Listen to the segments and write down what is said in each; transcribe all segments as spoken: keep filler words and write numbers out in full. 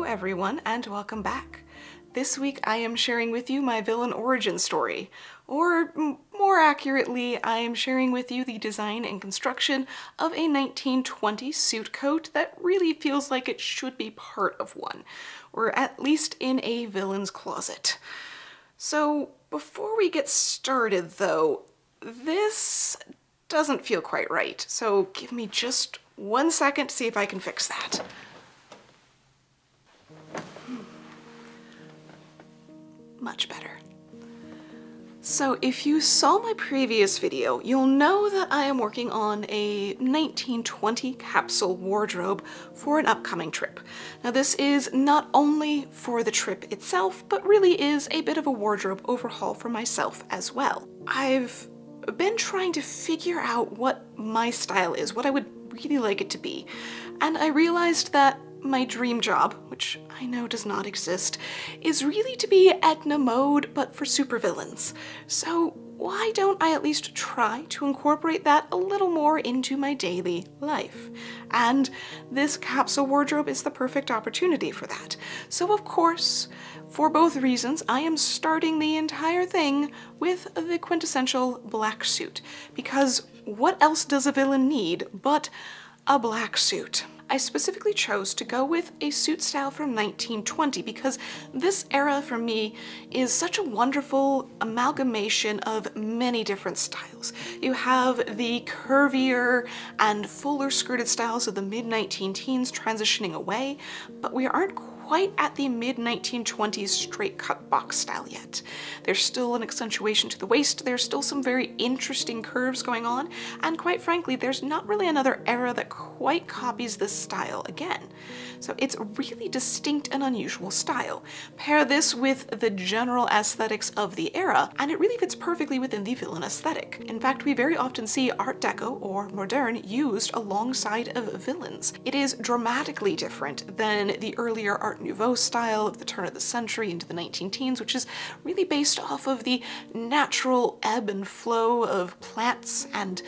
Hello everyone, and welcome back. This week I am sharing with you my villain origin story, or more accurately, I am sharing with you the design and construction of a nineteen twenties suit coat that really feels like it should be part of one, or at least in a villain's closet. So before we get started though, this doesn't feel quite right, so give me just one second to see if I can fix that. Much better. So if you saw my previous video, you'll know that I am working on a nineteen twenty capsule wardrobe for an upcoming trip. Now this is not only for the trip itself, but really is a bit of a wardrobe overhaul for myself as well. I've been trying to figure out what my style is, what I would really like it to be, and I realized that my dream job, which I know does not exist, is really to be Edna Mode, but for supervillains. So why don't I at least try to incorporate that a little more into my daily life? And this capsule wardrobe is the perfect opportunity for that. So of course, for both reasons, I am starting the entire thing with the quintessential black suit, because what else does a villain need but a black suit? I specifically chose to go with a suit style from nineteen twenty because this era for me is such a wonderful amalgamation of many different styles. You have the curvier and fuller skirted styles of the mid nineteen teens transitioning away, but we aren't quite at the mid nineteen twenties straight cut box style yet. There's still an accentuation to the waist, there's still some very interesting curves going on, and quite frankly, there's not really another era that quite copies this style again. So it's a really distinct and unusual style. Pair this with the general aesthetics of the era, and it really fits perfectly within the villain aesthetic. In fact, we very often see Art Deco or Moderne used alongside of villains. It is dramatically different than the earlier Art Nouveau style of the turn of the century into the nineteen teens, which is really based off of the natural ebb and flow of plants and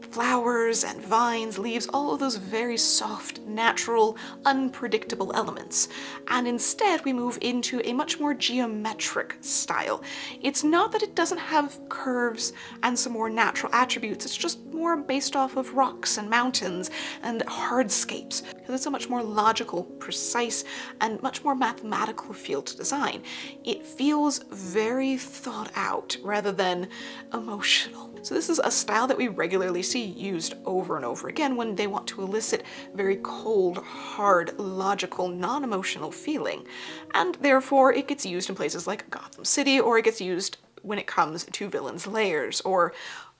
flowers and vines, leaves, all of those very soft, natural, unpredictable elements. And instead we move into a much more geometric style. It's not that it doesn't have curves and some more natural attributes, it's just more based off of rocks and mountains and hardscapes, because it's a much more logical, precise, and much more mathematical feel to design. It feels very thought out rather than emotional. So this is a style that we regularly see used over and over again when they want to elicit very cold, hard, logical, non-emotional feeling. And therefore it gets used in places like Gotham City, or it gets used when it comes to villains' lairs or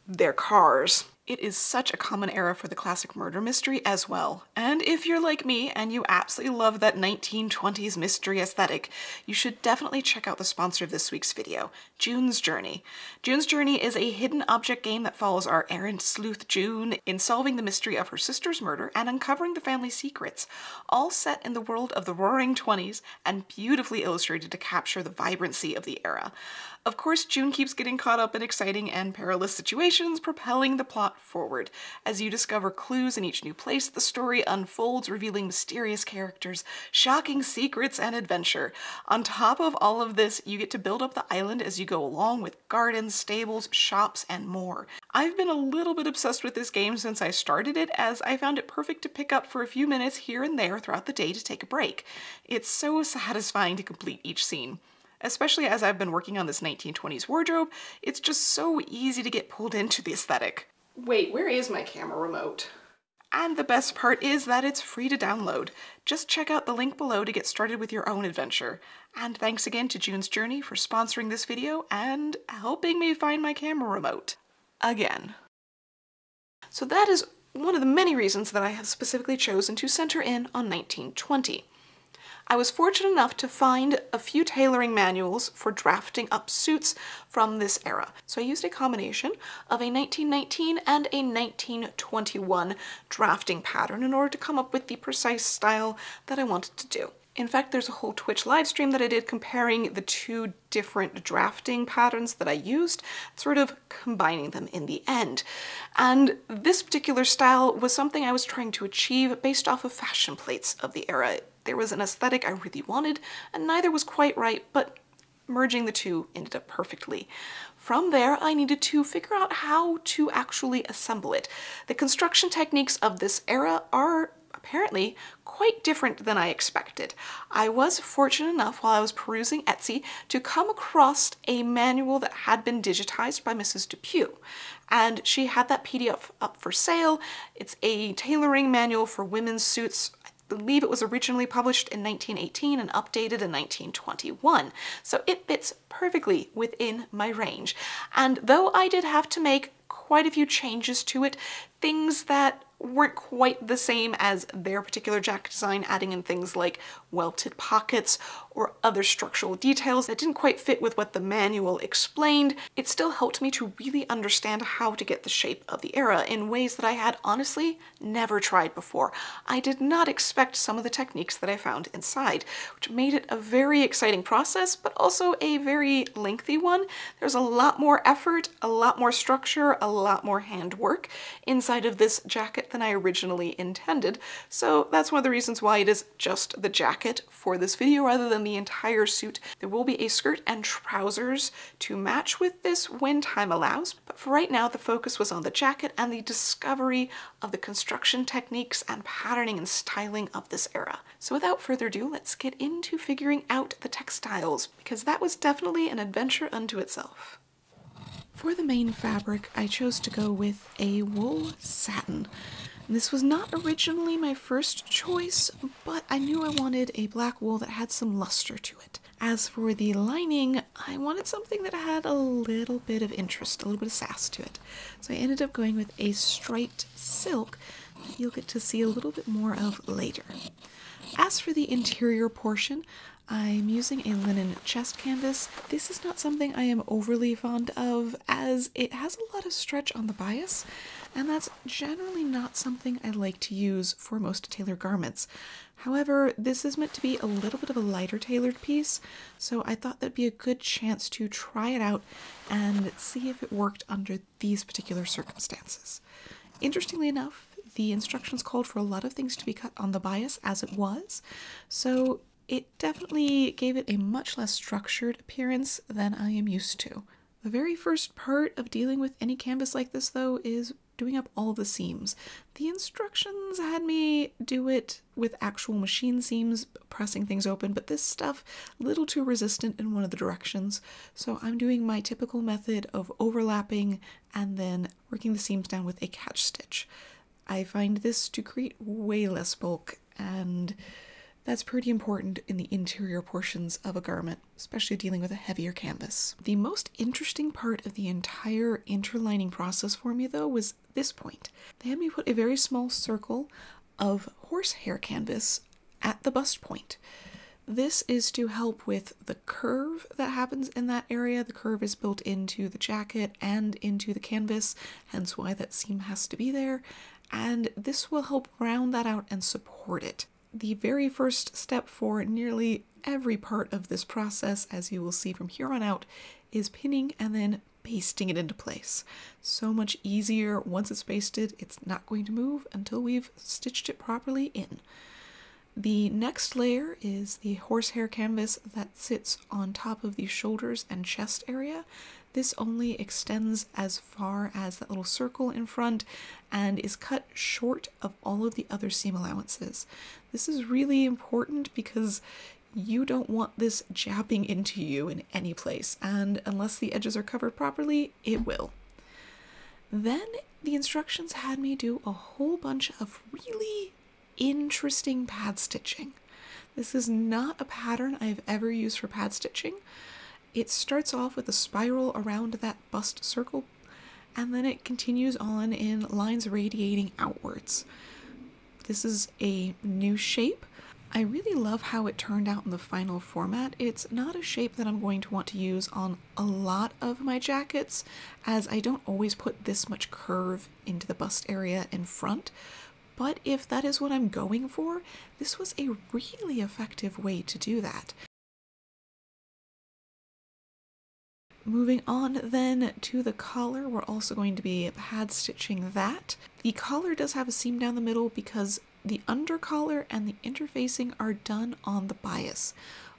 their cars. It is such a common era for the classic murder mystery as well. And if you're like me and you absolutely love that nineteen twenties mystery aesthetic, you should definitely check out the sponsor of this week's video, June's Journey. June's Journey is a hidden object game that follows our errant sleuth June in solving the mystery of her sister's murder and uncovering the family secrets, all set in the world of the Roaring Twenties and beautifully illustrated to capture the vibrancy of the era. Of course, June keeps getting caught up in exciting and perilous situations, propelling the plot forward. As you discover clues in each new place, the story unfolds, revealing mysterious characters, shocking secrets, and adventure. On top of all of this, you get to build up the island as you go along, with gardens, stables, shops, and more. I've been a little bit obsessed with this game since I started it, as I found it perfect to pick up for a few minutes here and there throughout the day to take a break. It's so satisfying to complete each scene. Especially as I've been working on this nineteen twenties wardrobe, it's just so easy to get pulled into the aesthetic. Wait, where is my camera remote? And the best part is that it's free to download. Just check out the link below to get started with your own adventure. And thanks again to June's Journey for sponsoring this video and helping me find my camera remote. Again. So that is one of the many reasons that I have specifically chosen to center in on nineteen twenty. I was fortunate enough to find a few tailoring manuals for drafting up suits from this era. So I used a combination of a nineteen nineteen and a nineteen twenty-one drafting pattern in order to come up with the precise style that I wanted to do. In fact, there's a whole Twitch livestream that I did comparing the two different drafting patterns that I used, sort of combining them in the end. And this particular style was something I was trying to achieve based off of fashion plates of the era. There was an aesthetic I really wanted, and neither was quite right, but merging the two ended up perfectly. From there, I needed to figure out how to actually assemble it. The construction techniques of this era are apparently quite different than I expected. I was fortunate enough while I was perusing Etsy to come across a manual that had been digitized by Missus Depew, and she had that P D F up for sale. It's a tailoring manual for women's suits. I believe it was originally published in nineteen eighteen and updated in nineteen twenty-one, so it fits perfectly within my range. And though I did have to make quite a few changes to it, things that weren't quite the same as their particular jacket design, adding in things like welted pockets or other structural details that didn't quite fit with what the manual explained, it still helped me to really understand how to get the shape of the era in ways that I had honestly never tried before. I did not expect some of the techniques that I found inside, which made it a very exciting process, but also a very lengthy one. There's a lot more effort, a lot more structure, a lot more handwork inside of this jacket than I originally intended, so that's one of the reasons why it is just the jacket for this video rather than the entire suit. There will be a skirt and trousers to match with this when time allows, but for right now the focus was on the jacket and the discovery of the construction techniques and patterning and styling of this era. So without further ado, let's get into figuring out the textiles, because that was definitely an adventure unto itself. For the main fabric, I chose to go with a wool satin. And this was not originally my first choice, but I knew I wanted a black wool that had some luster to it. As for the lining, I wanted something that had a little bit of interest, a little bit of sass to it. So I ended up going with a striped silk that you'll get to see a little bit more of later. As for the interior portion, I'm using a linen chest canvas. This is not something I am overly fond of, as it has a lot of stretch on the bias, and that's generally not something I like to use for most tailor garments. However, this is meant to be a little bit of a lighter tailored piece, so I thought that'd be a good chance to try it out and see if it worked under these particular circumstances. Interestingly enough, the instructions called for a lot of things to be cut on the bias as it was, so it definitely gave it a much less structured appearance than I am used to. The very first part of dealing with any canvas like this, though, is doing up all the seams. The instructions had me do it with actual machine seams, pressing things open, but this stuff, a little too resistant in one of the directions, so I'm doing my typical method of overlapping and then working the seams down with a catch stitch. I find this to create way less bulk, and that's pretty important in the interior portions of a garment, especially dealing with a heavier canvas. The most interesting part of the entire interlining process for me, though, was this point. They had me put a very small circle of horsehair canvas at the bust point. This is to help with the curve that happens in that area. The curve is built into the jacket and into the canvas, hence why that seam has to be there, and this will help round that out and support it. The very first step for nearly every part of this process, as you will see from here on out, is pinning and then pasting it into place. So much easier once it's pasted. It's not going to move until we've stitched it properly in. The next layer is the horsehair canvas that sits on top of the shoulders and chest area. This only extends as far as that little circle in front and is cut short of all of the other seam allowances. This is really important because you don't want this jabbing into you in any place, and unless the edges are covered properly, it will. Then the instructions had me do a whole bunch of really interesting pad stitching. This is not a pattern I've ever used for pad stitching. It starts off with a spiral around that bust circle, and then it continues on in lines radiating outwards. This is a new shape. I really love how it turned out in the final format. It's not a shape that I'm going to want to use on a lot of my jackets, as I don't always put this much curve into the bust area in front. But if that is what I'm going for, this was a really effective way to do that. Moving on then to the collar, we're also going to be pad stitching that. The collar does have a seam down the middle because the under collar and the interfacing are done on the bias.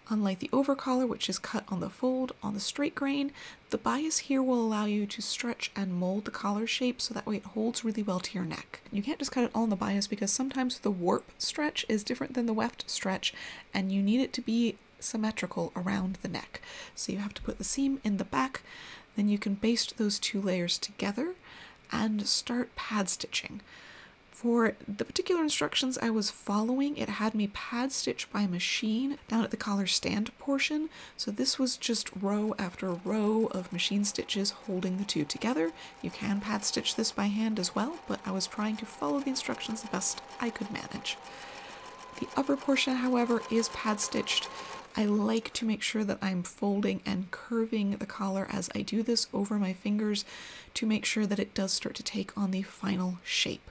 Unlike the over collar, which is cut on the fold on the straight grain, the bias here will allow you to stretch and mold the collar shape so that way it holds really well to your neck. You can't just cut it all on the bias because sometimes the warp stretch is different than the weft stretch and you need it to be symmetrical around the neck. So you have to put the seam in the back, then you can baste those two layers together and start pad stitching. For the particular instructions I was following, it had me pad stitch by machine down at the collar stand portion, so this was just row after row of machine stitches holding the two together. You can pad stitch this by hand as well, but I was trying to follow the instructions the best I could manage. The upper portion, however, is pad stitched. I like to make sure that I'm folding and curving the collar as I do this over my fingers to make sure that it does start to take on the final shape.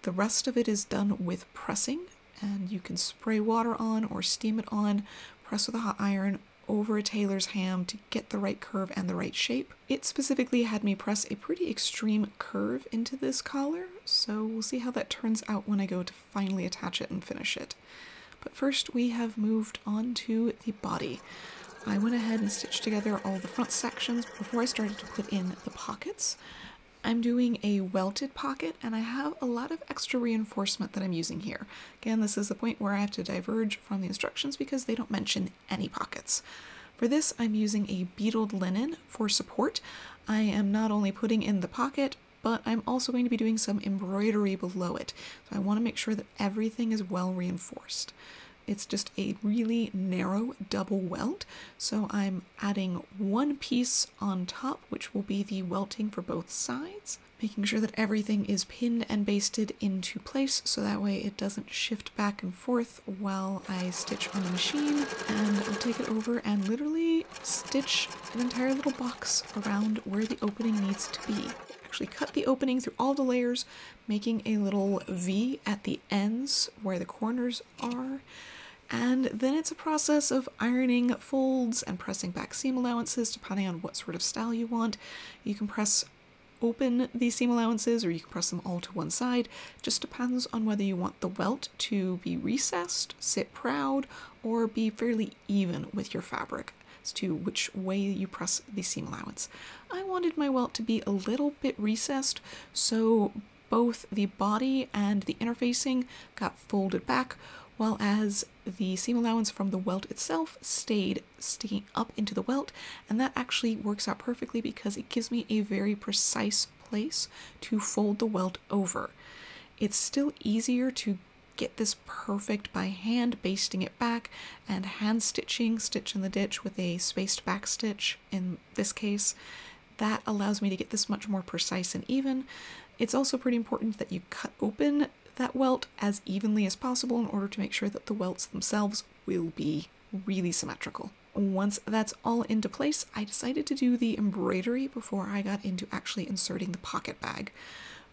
The rest of it is done with pressing, and you can spray water on or steam it on, press with a hot iron over a tailor's ham to get the right curve and the right shape. It specifically had me press a pretty extreme curve into this collar, so we'll see how that turns out when I go to finally attach it and finish it. But first we have moved on to the body. I went ahead and stitched together all the front sections before I started to put in the pockets. I'm doing a welted pocket and I have a lot of extra reinforcement that I'm using here. Again, this is the point where I have to diverge from the instructions because they don't mention any pockets. For this, I'm using a beaded linen for support. I am not only putting in the pocket, but I'm also going to be doing some embroidery below it. So I want to make sure that everything is well reinforced. It's just a really narrow double welt, so I'm adding one piece on top, which will be the welting for both sides, making sure that everything is pinned and basted into place so that way it doesn't shift back and forth while I stitch on the machine. And I'll take it over and literally stitch an entire little box around where the opening needs to be. Actually cut the opening through all the layers, making a little V at the ends where the corners are, and then it's a process of ironing folds and pressing back seam allowances depending on what sort of style you want. You can press open the seam allowances or you can press them all to one side. It just depends on whether you want the welt to be recessed, sit proud, or be fairly even with your fabric as to which way you press the seam allowance. I wanted my welt to be a little bit recessed, so both the body and the interfacing got folded back, while as the seam allowance from the welt itself stayed sticking up into the welt, and that actually works out perfectly because it gives me a very precise place to fold the welt over. It's still easier to get this perfect by hand, basting it back and hand stitching, stitch in the ditch with a spaced back stitch in this case. That allows me to get this much more precise and even. It's also pretty important that you cut open that welt as evenly as possible in order to make sure that the welts themselves will be really symmetrical. Once that's all into place, I decided to do the embroidery before I got into actually inserting the pocket bag.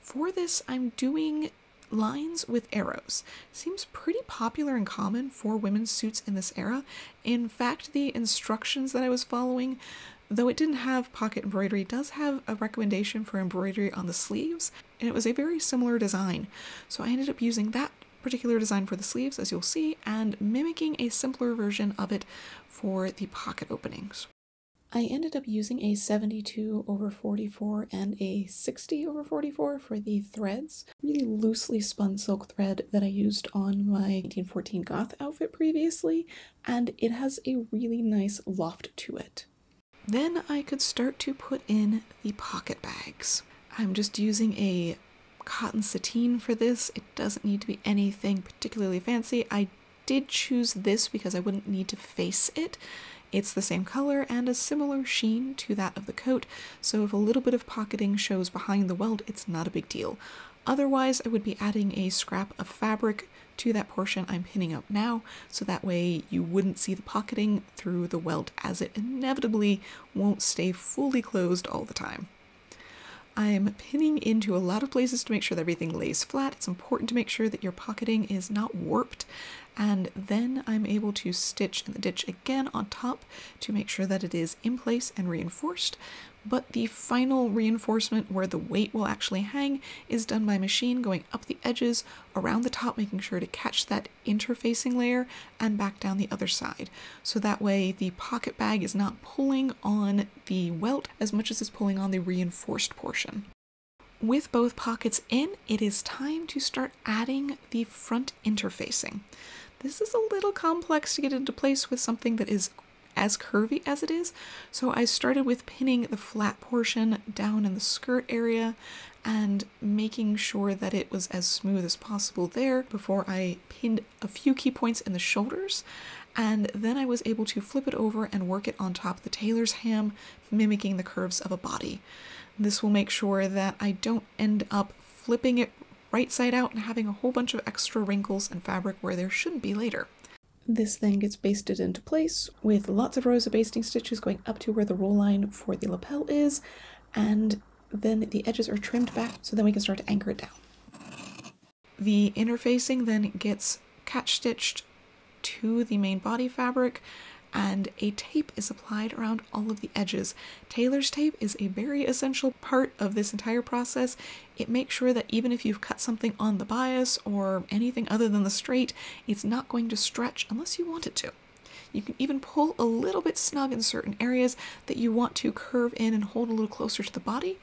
For this, I'm doing lines with arrows. Seems pretty popular and common for women's suits in this era. In fact, the instructions that I was following, though it didn't have pocket embroidery, does have a recommendation for embroidery on the sleeves, and it was a very similar design. So I ended up using that particular design for the sleeves, as you'll see, and mimicking a simpler version of it for the pocket openings. I ended up using a seventy-two over forty-four and a sixty over forty-four for the threads. Really loosely spun silk thread that I used on my nineteen fourteen goth outfit previously, and it has a really nice loft to it. Then I could start to put in the pocket bags. I'm just using a cotton sateen for this. It doesn't need to be anything particularly fancy. I did choose this because I wouldn't need to face it. It's the same color and a similar sheen to that of the coat, so if a little bit of pocketing shows behind the welt, it's not a big deal. Otherwise, I would be adding a scrap of fabric to that portion I'm pinning up now, so that way you wouldn't see the pocketing through the welt as it inevitably won't stay fully closed all the time. I'm pinning into a lot of places to make sure that everything lays flat. It's important to make sure that your pocketing is not warped, and then I'm able to stitch in the ditch again on top to make sure that it is in place and reinforced. But the final reinforcement where the weight will actually hang is done by machine, going up the edges, around the top, making sure to catch that interfacing layer and back down the other side. So that way the pocket bag is not pulling on the welt as much as it's pulling on the reinforced portion. With both pockets in, it is time to start adding the front interfacing. This is a little complex to get into place with something that is as curvy as it is, so I started with pinning the flat portion down in the skirt area and making sure that it was as smooth as possible there before I pinned a few key points in the shoulders, and then I was able to flip it over and work it on top of the tailor's ham, mimicking the curves of a body. This will make sure that I don't end up flipping it right side out and having a whole bunch of extra wrinkles and fabric where there shouldn't be later. This then gets basted into place with lots of rows of basting stitches going up to where the roll line for the lapel is, and then the edges are trimmed back so then we can start to anchor it down. The interfacing then gets catch stitched to the main body fabric, and a tape is applied around all of the edges. Tailor's tape is a very essential part of this entire process. It makes sure that even if you've cut something on the bias or anything other than the straight, it's not going to stretch unless you want it to. You can even pull a little bit snug in certain areas that you want to curve in and hold a little closer to the body.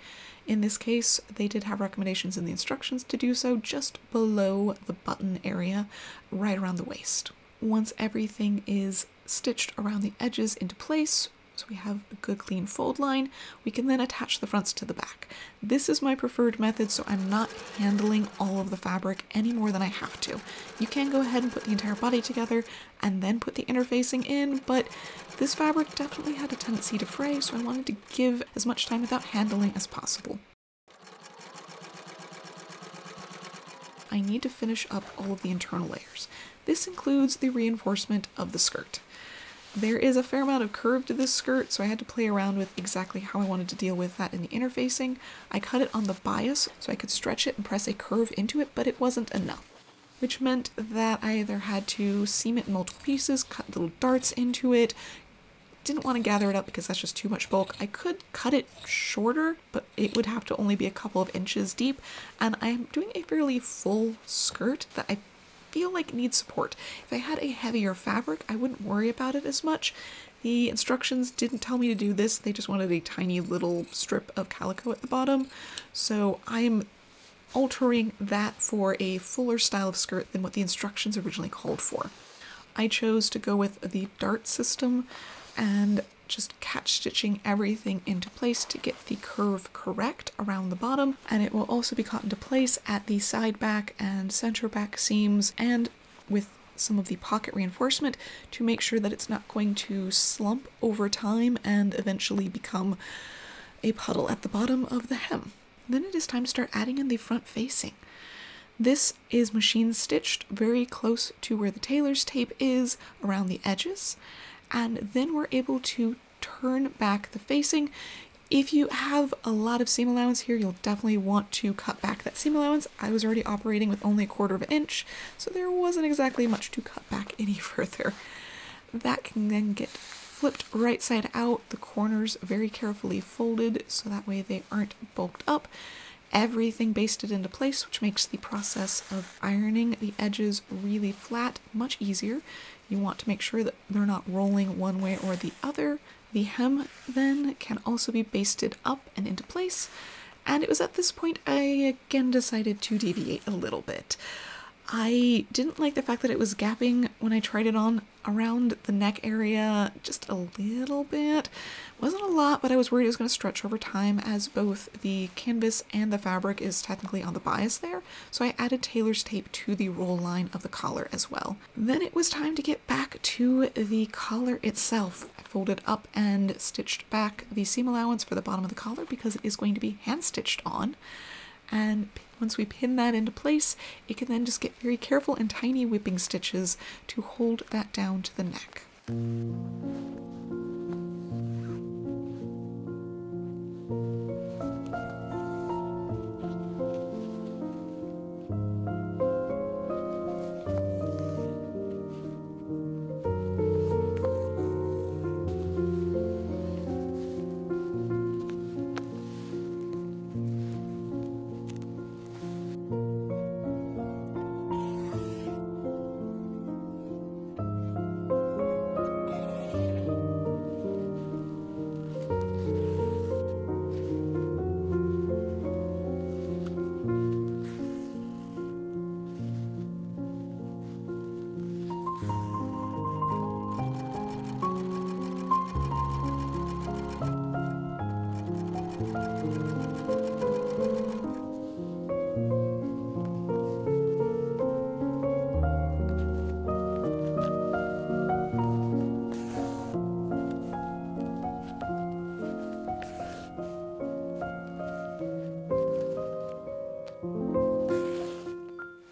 In this case, they did have recommendations in the instructions to do so just below the button area, right around the waist. Once everything is stitched around the edges into place, so we have a good clean fold line, we can then attach the fronts to the back. This is my preferred method, so I'm not handling all of the fabric any more than I have to. You can go ahead and put the entire body together and then put the interfacing in, but this fabric definitely had a tendency to fray, so I wanted to give as much time without handling as possible. I need to finish up all of the internal layers. This includes the reinforcement of the skirt. There is a fair amount of curve to this skirt, so I had to play around with exactly how I wanted to deal with that in the interfacing. I cut it on the bias so I could stretch it and press a curve into it, but it wasn't enough, which meant that I either had to seam it in multiple pieces, cut little darts into it. Didn't want to gather it up because that's just too much bulk. I could cut it shorter, but it would have to only be a couple of inches deep, and I'm doing a fairly full skirt that I feel like needs support. If I had a heavier fabric, I wouldn't worry about it as much. The instructions didn't tell me to do this, they just wanted a tiny little strip of calico at the bottom, so I'm altering that for a fuller style of skirt than what the instructions originally called for. I chose to go with the dart system and just catch stitching everything into place to get the curve correct around the bottom, and it will also be caught into place at the side back and center back seams and with some of the pocket reinforcement to make sure that it's not going to slump over time and eventually become a puddle at the bottom of the hem. Then it is time to start adding in the front facing. This is machine stitched very close to where the tailor's tape is around the edges, and then we're able to turn back the facing. If you have a lot of seam allowance here, you'll definitely want to cut back that seam allowance. I was already operating with only a quarter of an inch, so there wasn't exactly much to cut back any further. That can then get flipped right side out, the corners very carefully folded so that way they aren't bulked up. Everything basted into place, which makes the process of ironing the edges really flat much easier. You want to make sure that they're not rolling one way or the other. The hem then can also be basted up and into place, and it was at this point I again decided to deviate a little bit. I didn't like the fact that it was gapping when I tried it on around the neck area just a little bit. It wasn't a lot, but I was worried it was going to stretch over time as both the canvas and the fabric is technically on the bias there, so I added tailor's tape to the roll line of the collar as well. Then it was time to get back to the collar itself. I folded up and stitched back the seam allowance for the bottom of the collar because it is going to be hand stitched on, and once we pin that into place, it can then just get very careful and tiny whipping stitches to hold that down to the neck.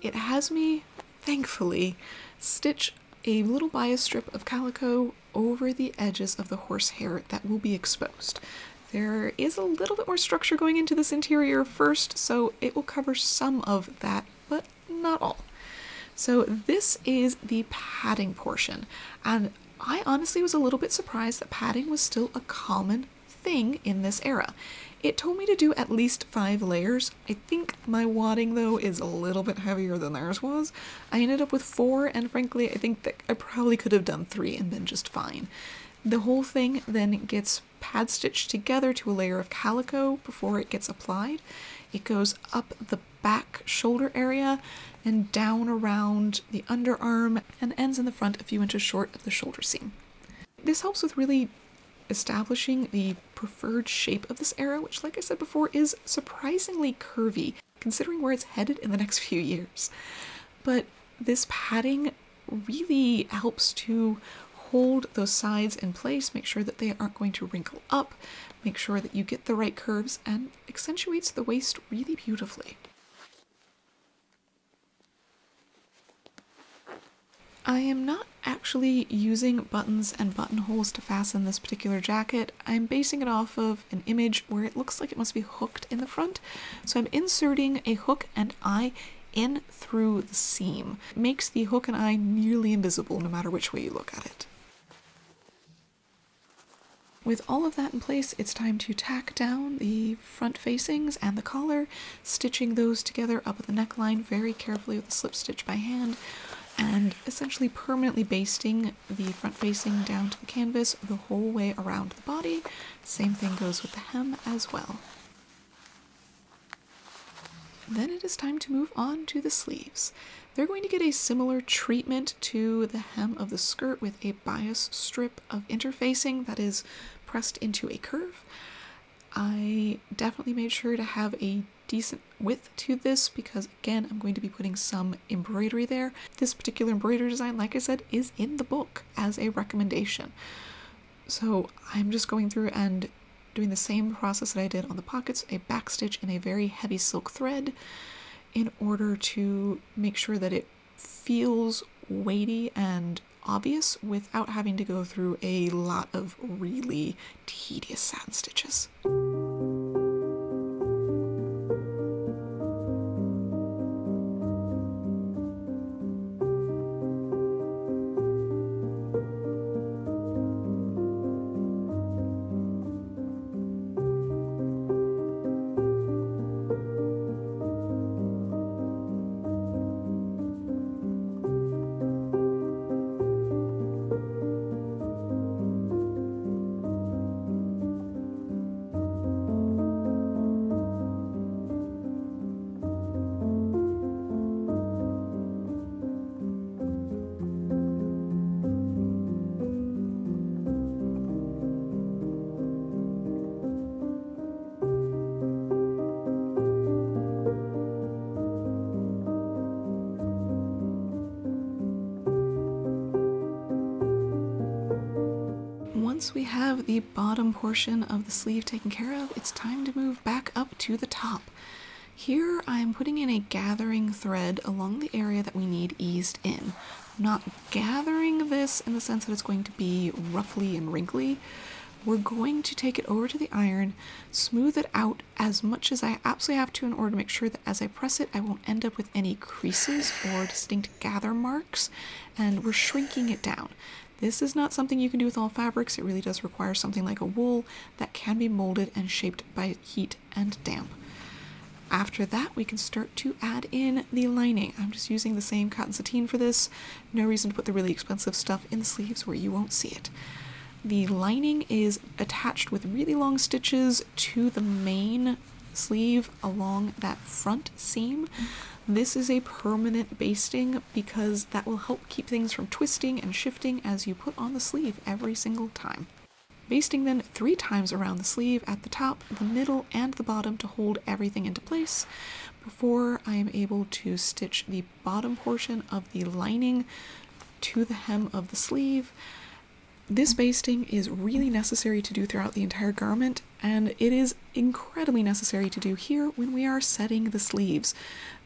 it has me, thankfully, stitch a little bias strip of calico over the edges of the horsehair that will be exposed. There is a little bit more structure going into this interior first, so it will cover some of that, but not all. So this is the padding portion, and I honestly was a little bit surprised that padding was still a common thing in this era. It told me to do at least five layers. I think my wadding though is a little bit heavier than theirs was. I ended up with four, and frankly I think that I probably could have done three and been just fine. The whole thing then gets pad stitched together to a layer of calico before it gets applied. It goes up the back shoulder area and down around the underarm and ends in the front a few inches short of the shoulder seam. This helps with really establishing the preferred shape of this era, which, like I said before, is surprisingly curvy, considering where it's headed in the next few years. But this padding really helps to hold those sides in place, make sure that they aren't going to wrinkle up, make sure that you get the right curves, and accentuates the waist really beautifully. I am not actually using buttons and buttonholes to fasten this particular jacket. I'm basing it off of an image where it looks like it must be hooked in the front. So I'm inserting a hook and eye in through the seam. It makes the hook and eye nearly invisible no matter which way you look at it. With all of that in place, it's time to tack down the front facings and the collar, stitching those together up at the neckline very carefully with a slip stitch by hand, and essentially permanently basting the front facing down to the canvas the whole way around the body. Same thing goes with the hem as well. Then it is time to move on to the sleeves. They're going to get a similar treatment to the hem of the skirt with a bias strip of interfacing that is pressed into a curve. I definitely made sure to have a decent width to this because, again, I'm going to be putting some embroidery there. This particular embroidery design, like I said, is in the book as a recommendation. So I'm just going through and doing the same process that I did on the pockets, a back stitch in a very heavy silk thread in order to make sure that it feels weighty and obvious without having to go through a lot of really tedious satin stitches. Once we have the bottom portion of the sleeve taken care of, it's time to move back up to the top. Here I'm putting in a gathering thread along the area that we need eased in. I'm not gathering this in the sense that it's going to be ruffly and wrinkly. We're going to take it over to the iron, smooth it out as much as I absolutely have to in order to make sure that as I press it I won't end up with any creases or distinct gather marks, and we're shrinking it down. This is not something you can do with all fabrics. It really does require something like a wool that can be molded and shaped by heat and damp. After that, we can start to add in the lining. I'm just using the same cotton sateen for this. No reason to put the really expensive stuff in the sleeves where you won't see it. The lining is attached with really long stitches to the main sleeve along that front seam. This is a permanent basting because that will help keep things from twisting and shifting as you put on the sleeve every single time. Basting then three times around the sleeve at the top, the middle, and the bottom to hold everything into place before I am able to stitch the bottom portion of the lining to the hem of the sleeve This basting is really necessary to do throughout the entire garment, and it is incredibly necessary to do here when we are setting the sleeves.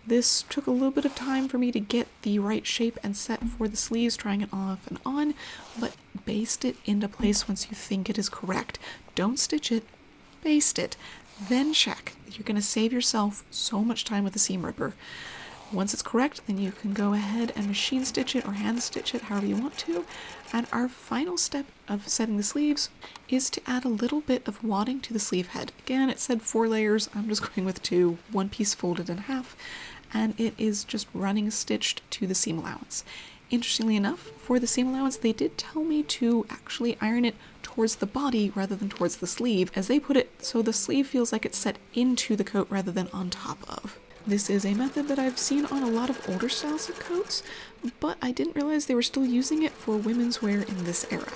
This took a little bit of time for me to get the right shape and set for the sleeves, trying it off and on, but baste it into place once you think it is correct. Don't stitch it, baste it, then check. You're going to save yourself so much time with a seam ripper. Once it's correct, then you can go ahead and machine stitch it or hand stitch it however you want to. And our final step of setting the sleeves is to add a little bit of wadding to the sleeve head. Again, it said four layers. I'm just going with two, one piece folded in half, and it is just running stitched to the seam allowance. Interestingly enough, for the seam allowance, they did tell me to actually iron it towards the body rather than towards the sleeve, as they put it, so the sleeve feels like it's set into the coat rather than on top of. This is a method that I've seen on a lot of older styles of coats, but I didn't realize they were still using it for women's wear in this era.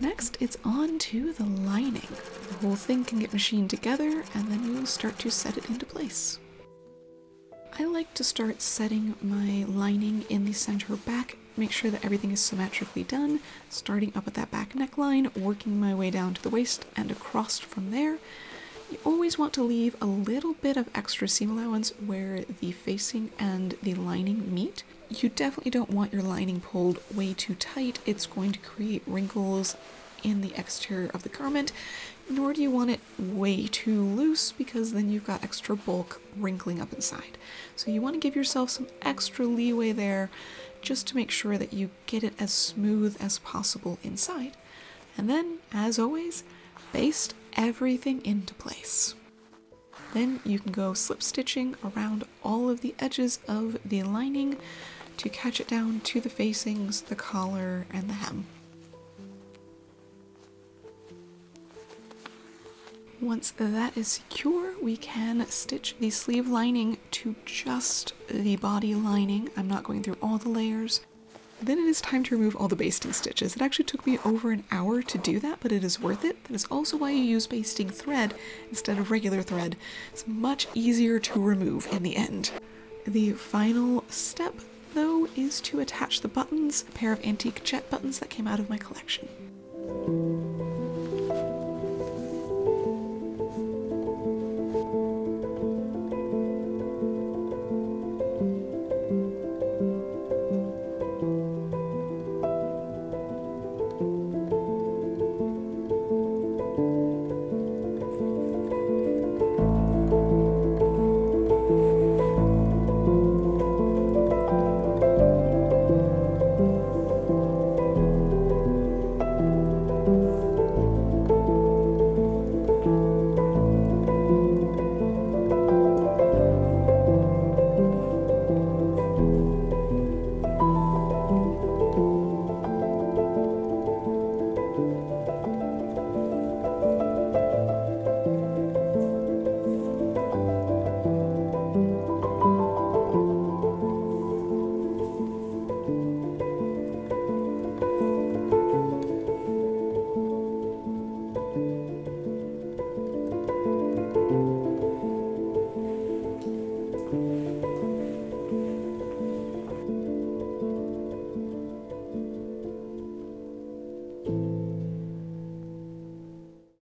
Next, it's on to the lining. The whole thing can get machined together, and then we will start to set it into place. I like to start setting my lining in the center back, make sure that everything is symmetrically done, starting up at that back neckline, working my way down to the waist and across from there. You always want to leave a little bit of extra seam allowance where the facing and the lining meet. You definitely don't want your lining pulled way too tight. It's going to create wrinkles in the exterior of the garment, nor do you want it way too loose because then you've got extra bulk wrinkling up inside. So you want to give yourself some extra leeway there just to make sure that you get it as smooth as possible inside. And then, as always, baste everything into place. Then you can go slip stitching around all of the edges of the lining to catch it down to the facings, the collar, and the hem. Once that is secure, we can stitch the sleeve lining to just the body lining. I'm not going through all the layers. Then it is time to remove all the basting stitches. It actually took me over an hour to do that, but it is worth it. That is also why you use basting thread instead of regular thread. It's much easier to remove in the end. The final step, though, is to attach the buttons, a pair of antique jet buttons that came out of my collection.